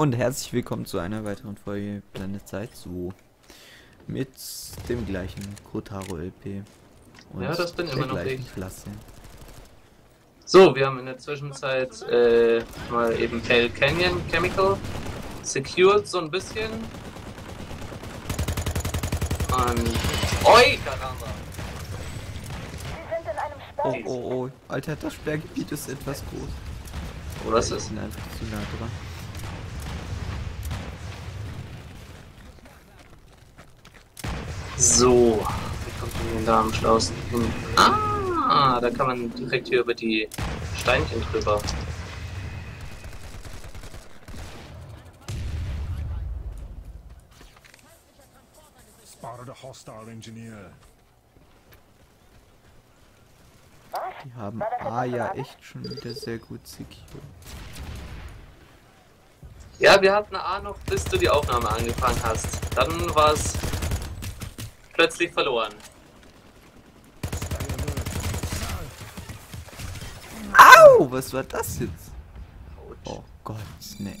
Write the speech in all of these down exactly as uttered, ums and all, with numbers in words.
Und herzlich willkommen zu einer weiteren Folge Planetside zwei mit dem gleichen Kotaro L P und ja, das bin der immer noch gleichen ich. Klasse. So, wir haben in der Zwischenzeit äh, mal eben Pale Canyon Chemical secured so ein bisschen. Und oi, Karamba! Oh, oh, oh, Alter, das Sperrgebiet ist etwas groß. Oh, das ist einfach zu nah dran. So, wie kommt man denn da am schlauesten hin? Ah, da kann man direkt hier über die Steinchen drüber. Spotted a hostile engineer. Die haben A ja echt schon wieder sehr gut secure. Ja, wir hatten A noch, bis du die Aufnahme angefangen hast. Dann war es plötzlich verloren. Au, was war das jetzt? Oh Gott, ne.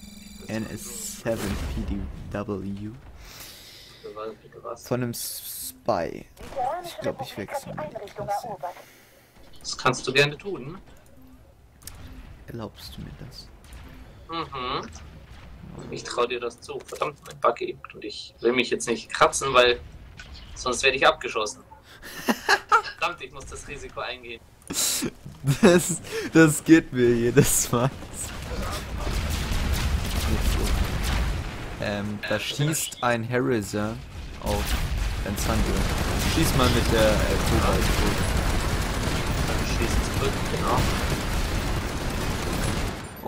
N S sieben P D W. Von einem Spy. Ich glaube, ich wechsle mal die Klasse. Das kannst du gerne tun. Erlaubst du mir das? Mhm. Ich traue dir das zu. Verdammt, mein Bug hebt. Und ich will mich jetzt nicht kratzen, weil sonst werde ich abgeschossen. Verdammt, ich muss das Risiko eingehen. Das, das geht mir jedes Mal. Ähm, da ähm, schießt ein Harizer auf ein Sundy. Schieß mal mit der Kobalt äh, schießen zurück, genau.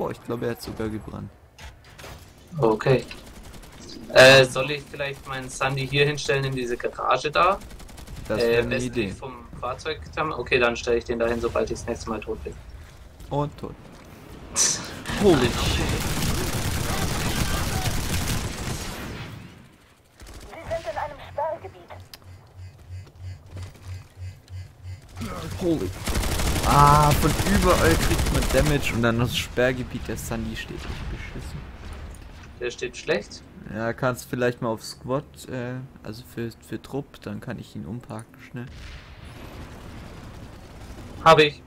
Oh, ich glaube, er hat sogar gebrannt. Okay. Äh, soll ich vielleicht meinen Sundy hier hinstellen in diese Garage da? Das wäre äh, eine Idee. Vom Fahrzeug okay, dann stelle ich den dahin, sobald ich das nächste Mal tot bin. Und tot. Holy shit. Sie sind in einem Sperrgebiet. Holy. Ah, von überall kriegt man Damage und dann das Sperrgebiet der Sundy steht echt beschissen. Der steht schlecht? Ja, kannst vielleicht mal auf Squad, äh, also für, für Trupp, dann kann ich ihn umparken schnell. Habe ich.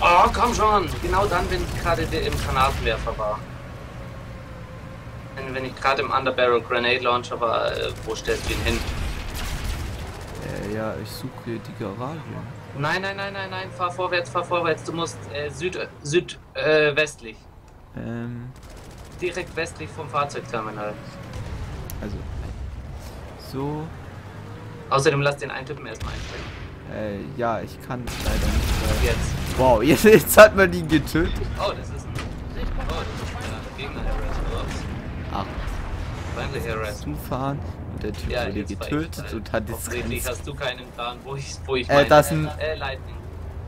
Oh, komm schon! Genau dann, wenn ich gerade im Granatenwerfer war. Wenn ich gerade im Underbarrel Grenade Launcher war, äh, wo stellst du ihn hin? Äh, ja, ich suche die Garage. Nein, nein, nein, nein, nein, fahr vorwärts, fahr vorwärts. Du musst äh, süd, süd, äh, westlich. Ähm. Direkt westlich vom Fahrzeugterminal. Also. So. Außerdem lass den einen Typen erstmal einsteigen. Äh, ja, ich kann leider nicht. Äh, jetzt. Wow, jetzt, jetzt hat man ihn getötet. Oh, das ist ein. Oh, das ist ein Gegner, der zufahren und der Typ ja, wurde getötet ich, und hat jetzt richtig hast du keinen Plan, wo ich wo ich äh, meine, das ein äh, äh, Lightning.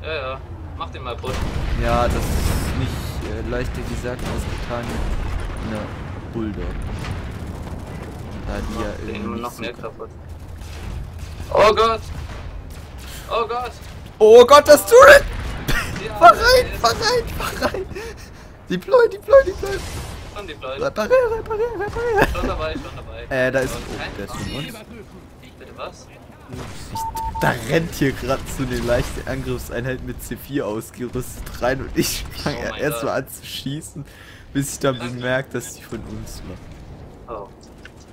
Ja, ja, mach den mal putt. Ja, das ist nicht äh, leichter gesagt ausgetan mit einer Bulldog. Da die ja irgendwie immer noch mehr kaputt. Oh Gott! Oh Gott! Oh Gott, das Turret! Ja, fahr rein, fahr rein, fahr rein! Deploy, deploy, deploy! Reparier, reparier, reparier! Schon dabei, schon dabei. Äh, da ist oh, der ist von uns. Bitte was? Ich, da rennt hier gerade so eine leichte Angriffseinheit mit C vier ausgerüstet rein und ich fange oh erstmal an zu schießen, bis ich dann bemerke, dass die von uns war. Oh.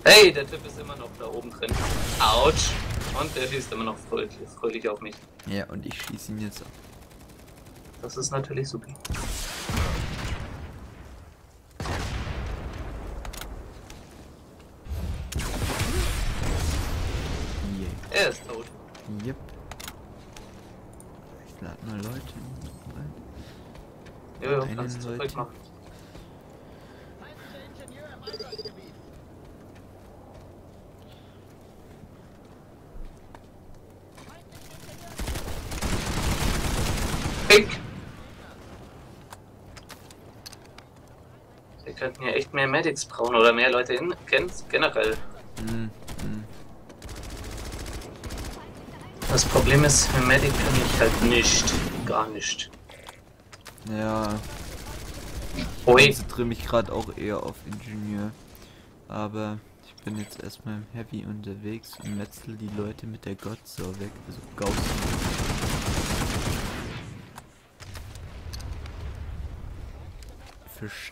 Hey, der Typ ist immer noch da oben drin. Autsch! Und der schießt immer noch fröhlich, fröhlich auf mich. Ja, und ich schieße ihn jetzt ab. Das ist natürlich super. Er ist tot. Yep. Ich lade mal Leute rein. Jojo, kannst du zurück machen. Pink! Wir könnten ja echt mehr Medics brauchen oder mehr Leute in generell. Mm. Das Problem ist, Medic kann ich halt nicht, gar nicht. Ja. Ui. Ich konzentriere mich gerade auch eher auf Ingenieur. Aber ich bin jetzt erstmal im Heavy unterwegs und metzel die Leute mit der Godzau weg. Also Ghostzau.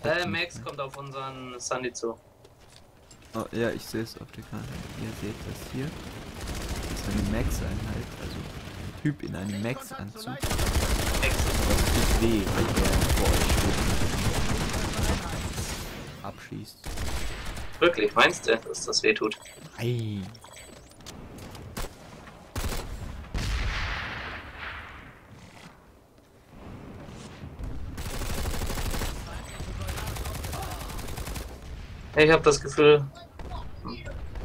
Äh, Max kommt auf unseren Sundy zu. Oh, ja, ich sehe es auf der Karte. Ihr seht das hier. Das ist eine Max-Einheit, also Typ in einem Max-Anzug. Max tut weh, weil der vor euch steht. Abschießt. Wirklich, meinst du, dass das weh tut? Nein. Ich habe das Gefühl,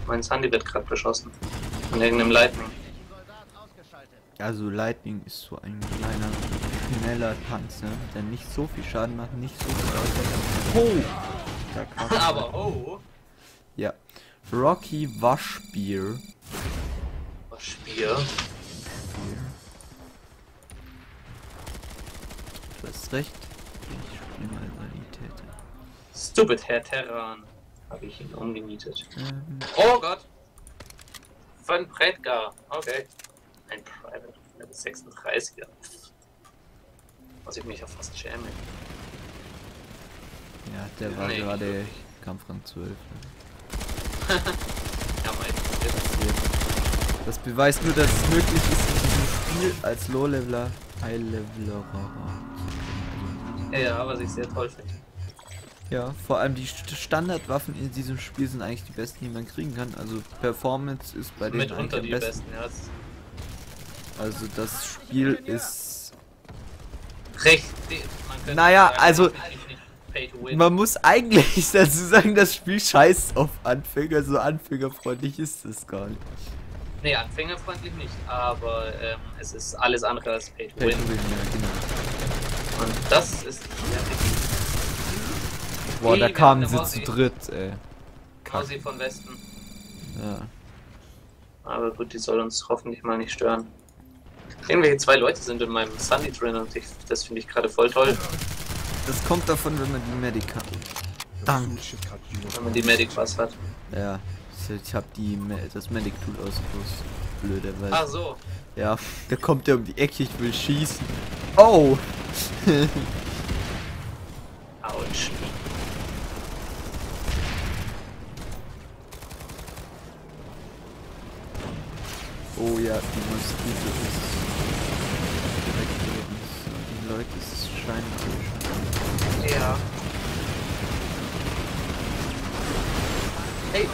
mein Sundy wird gerade beschossen. Von irgendeinem Lightning. Also Lightning ist so ein kleiner, schneller Panzer, der nicht so viel Schaden macht, nicht so viel Schaden macht. Oh! Aber oh! Ja. Rocky Waschbier. Waschbier? Du hast recht. Ich spiele mal Realität. Stupid Herr Terran. Habe ich ihn umgemietet. Mhm. Oh Gott! Von Predgar. Okay. Ein Private. Level sechsunddreißiger. Was ich mich ja fast schäme. Ja, der ja, war nee, gerade Kampfrang zwölf. Ne? Ja, meistens. Das beweist nur, dass es möglich ist, in diesem Spiel als Low-Leveler High-Leveler. Ja, ja, was ich sehr toll finde. Ja, vor allem die Standardwaffen in diesem Spiel sind eigentlich die besten, die man kriegen kann. Also Performance ist bei denen eigentlich am besten. Also das Spiel ist... Richtig. Naja, also... Man muss eigentlich dazu sagen, das Spiel scheißt auf Anfänger. So anfängerfreundlich ist es gar nicht. Nee, anfängerfreundlich nicht. Aber ähm, es ist alles andere als Pay-to-Win. Pay-to-Win, ja, genau. Und das ist... Boah, da kamen sie zu dritt, ey. Mossi von Westen. Ja. Aber gut, die soll uns hoffentlich mal nicht stören. Irgendwelche zwei Leute sind in meinem Sundy drin und ich, das finde ich gerade voll toll. Das kommt davon, wenn man die Medic hat. Danke. Wenn man die Medic was hat. Ja, ich habe die das Medic-Tool ausgerüstet. Blöderweise. Ach so. Ja, da kommt der um die Ecke, ich will schießen. Oh! Autsch. Oh ja, die Mosquito ist direkt neben uns. Die Leute ist scheinbar. Ja. Hey!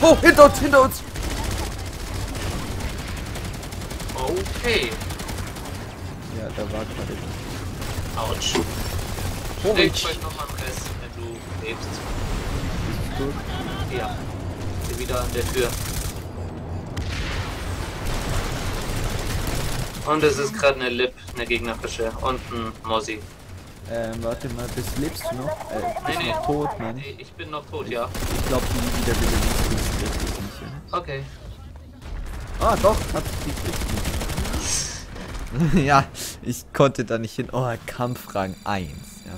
Oh, hinter uns, hinter uns! Okay. Ja, da war gerade etwas. Autsch. Oh, ich wollte nochmal einen Rest, wenn du lebst. Bist du tot? Ja, bin wieder an der Tür. Und es ist gerade eine Lib, eine gegnerische und ein Mossi. Ähm, warte mal, bist lebst du noch? Äh, bist nee, nee. Noch tot, Mann. Nee, ich bin noch tot, ja. Ich glaube, die wieder wieder nicht. Ja. Okay. Ah, doch, hab ich gekriegt. Ja, ich konnte da nicht hin. Oh, Kampfrang eins, ja.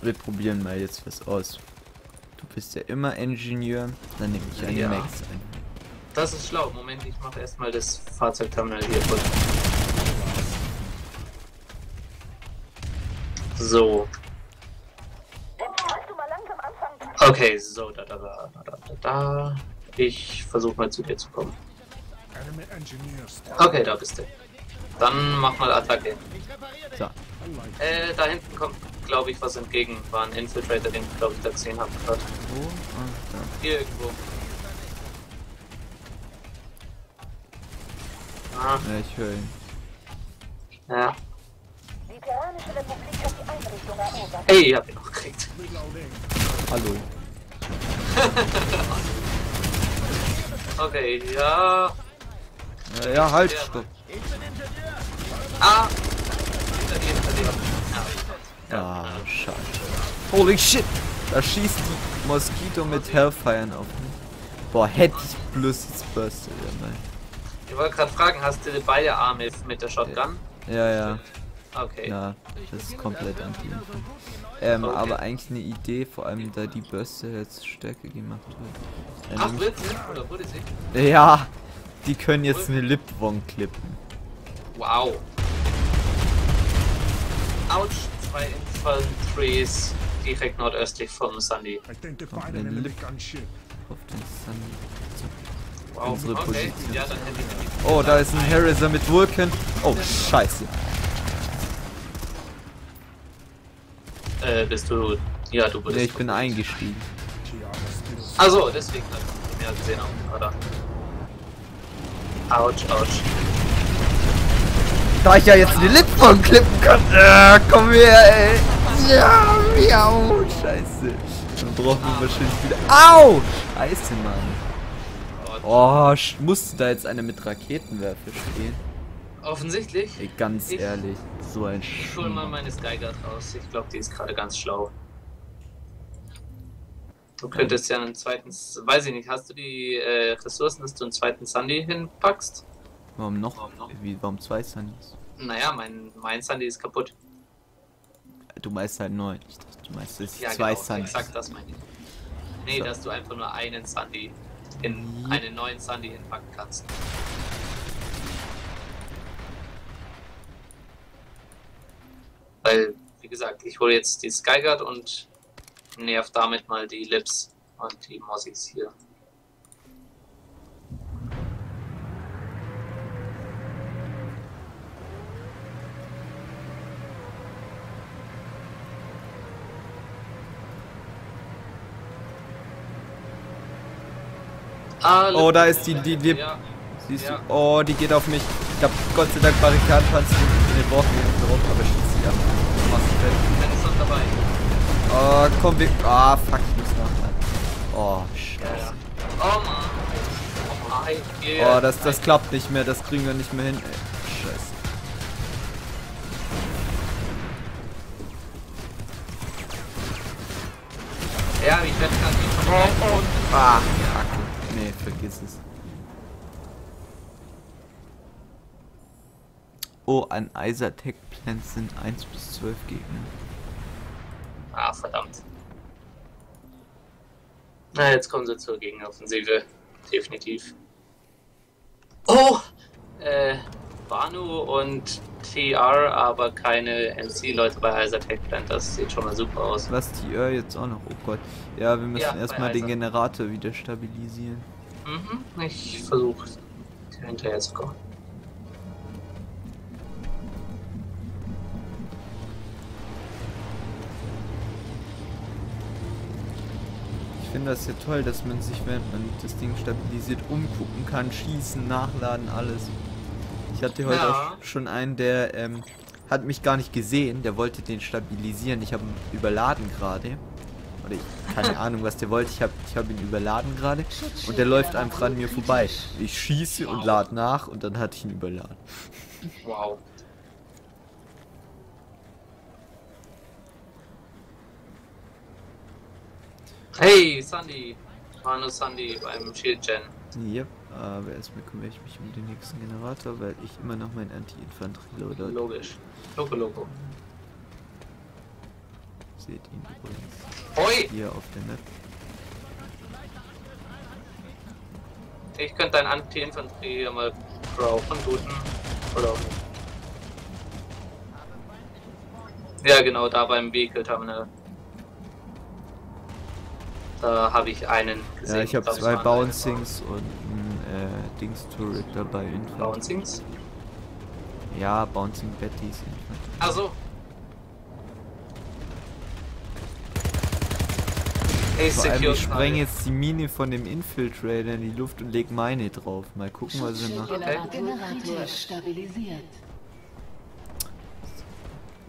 Wir probieren mal jetzt was aus. Du bist ja immer Ingenieur, dann nehme ich eine ja. Max ein. Das ist schlau. Moment, ich mache erstmal das Fahrzeugterminal hier voll. So. Okay, so, da, da, da, da, da. Ich versuche mal zu dir zu kommen. Okay, da bist du. Dann mach mal Attacke. So. Äh, da hinten kommt, glaube ich, was entgegen. War ein Infiltrator, den ich, glaube ich, da gesehen habe. Wo? Ah, da. Irgendwo. Ah. Ja, ich höre ihn. Ja. Ey, ich hab ihn noch gekriegt. Hallo. Okay, ja. Ja, ja, halt, stopp. Ah! Ah, scheiße. Holy shit! Da schießt die Mosquito mit Hellfiren auf mich. Boah, hätte ich bloß das Burst. Ich wollte gerade fragen, hast du beide Arme mit der Shotgun? Ja, ja. Okay. Ja, das ist komplett anti. Ähm, okay. Aber eigentlich eine Idee, vor allem da die Bürste jetzt stärker gemacht wird. Ähm, Ach, Blitz? Oder wurde sie? Ja, die können jetzt eine Lipwong klippen. Wow. Autsch, zwei Infanteries direkt nordöstlich vom Sundy. Auf den Lip, auf den Sundy. So. Wow, unsere okay. Position. Ja, dann hätte ich oh, da ist ein Harasser mit Vulcan. Oh, scheiße. Äh, bist du. Ja, du bist. Nee, ich bin eingestiegen. Also, deswegen hat man mehr gesehen auch, oder? Autsch, autsch. Da ich ja jetzt die Lidbomb klippen kann. Äh, komm her, ey. Ja, miau. Scheiße. Dann brauchen wir wahrscheinlich wieder. Au! Scheiße, Mann. Oh, musste da jetzt einer mit Raketenwerfer stehen? Offensichtlich. Ey, ganz ich ehrlich, so ein Sch. Ich hol mal meine Skyguard raus. Ich glaube, die ist gerade ganz schlau. Du könntest ja, ja einen zweiten, weiß ich nicht, hast du die äh, Ressourcen, dass du einen zweiten Sundy hinpackst? Warum noch? Warum noch? Wie, warum zwei Sundys? Naja, mein, mein Sundy ist kaputt. Du meinst halt neun. Ich dachte, du meinst jetzt ja, zwei genau, Sundys. Exakt das meine ich. Nee, so. Dass du einfach nur einen Sundy in einen neuen Sundy hinpacken kannst. Weil, wie gesagt, ich hole jetzt die Skyguard und nerv damit mal die Libs und die Mossis hier. Ah, oh, da ist die, die Lib. Ja. Siehst ja. Du? Oh, die geht auf mich. Ich hab Gott sei Dank Barrikadenpanzer in den Worten drauf, aber ich schieße sie ab. Dann ist doch dabei. Oh, komm, wir. Ah, oh, fuck, ich muss nachladen. Oh, scheiße. Oh, Mann. Oh, das, das klappt nicht mehr, das kriegen wir nicht mehr hin, ey. Scheiße. Ja, ich werde gerade nicht verbrauchen. Ah, fuck. Nee, vergiss es. Oh, an Isa-Tech-Plant sind eins bis zwölf Gegner. Ah, verdammt. Na, jetzt kommen sie zur Gegenoffensive. Definitiv. Oh! Äh, Banu und T R, aber keine M C-Leute bei Isa-Tech-Plant. Das sieht schon mal super aus. Was, T R jetzt auch noch? Oh Gott. Ja, wir müssen ja, erstmal den Generator wieder stabilisieren. Mhm, ich versuche hinterher zu kommen. Ich finde das ja toll, dass man sich, wenn man das Ding stabilisiert, umgucken kann, schießen, nachladen, alles. Ich hatte heute ja. auch schon einen, der ähm, hat mich gar nicht gesehen, der wollte den stabilisieren. Ich habe ihn überladen gerade. Oder ich, keine Ahnung, was der wollte. Ich habe ich hab ihn überladen gerade. Und der läuft einfach an mir vorbei. Ich schieße wow. und lade nach und dann hatte ich ihn überladen. Wow. Hey, Sundy! Manu Sundy beim Shield-Gen. Yep, aber erstmal kümmere ich mich um den nächsten Generator, weil ich immer noch mein Anti-Infanterie-Loader. Logisch. Loco, Loco. Seht ihn übrigens. Hoi! Hier auf der Map. Ich könnte dein Anti-Infanterie hier mal brauchen, guten. Oder auch nicht. Ja, genau, da beim Vehicle Terminal. Da habe ich einen gesehen. Ja, ich habe zwei Bouncings und ein äh, Dings-Turret dabei. Bouncings? Ja, Bouncing Betties. Ach so. Ich spreng jetzt die Mine von dem Infiltrator in die Luft und leg meine drauf. Mal gucken, was er macht.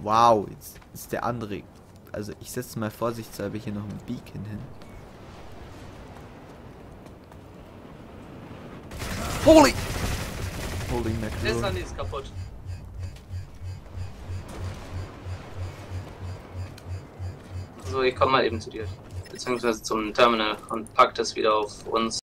Wow, jetzt ist der andere. Also, ich setze mal vorsichtshalber hier noch ein Beacon hin. Holy! Holy Macron. Der ist kaputt. So, ich komm mal eben zu dir. beziehungsweise zum Terminal und packt es wieder auf uns.